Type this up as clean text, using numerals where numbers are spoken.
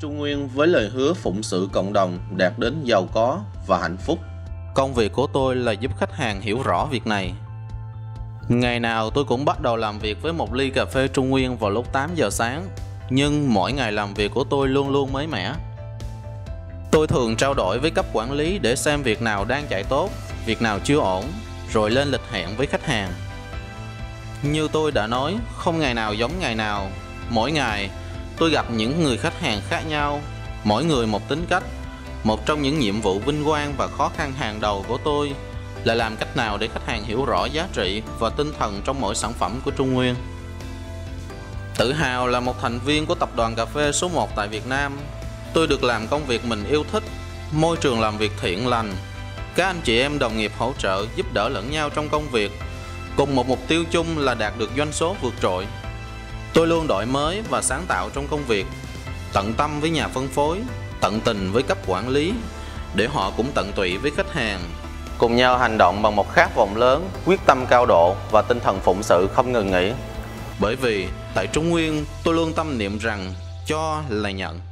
Trung Nguyên với lời hứa phụng sự cộng đồng đạt đến giàu có và hạnh phúc. Công việc của tôi là giúp khách hàng hiểu rõ việc này. Ngày nào tôi cũng bắt đầu làm việc với một ly cà phê Trung Nguyên vào lúc 8 giờ sáng, nhưng mỗi ngày làm việc của tôi luôn luôn mới mẻ. Tôi thường trao đổi với cấp quản lý để xem việc nào đang chạy tốt, việc nào chưa ổn, rồi lên lịch hẹn với khách hàng. Như tôi đã nói, không ngày nào giống ngày nào. Mỗi ngày, tôi gặp những người khách hàng khác nhau, mỗi người một tính cách. Một trong những nhiệm vụ vinh quang và khó khăn hàng đầu của tôi là làm cách nào để khách hàng hiểu rõ giá trị và tinh thần trong mỗi sản phẩm của Trung Nguyên. Tự hào là một thành viên của Tập đoàn Cà phê số 1 tại Việt Nam, tôi được làm công việc mình yêu thích, môi trường làm việc thiện lành, các anh chị em đồng nghiệp hỗ trợ giúp đỡ lẫn nhau trong công việc, cùng một mục tiêu chung là đạt được doanh số vượt trội. Tôi luôn đổi mới và sáng tạo trong công việc, tận tâm với nhà phân phối, tận tình với cấp quản lý, để họ cũng tận tụy với khách hàng. Cùng nhau hành động bằng một khát vọng lớn, quyết tâm cao độ và tinh thần phụng sự không ngừng nghỉ. Bởi vì tại Trung Nguyên, tôi luôn tâm niệm rằng cho là nhận.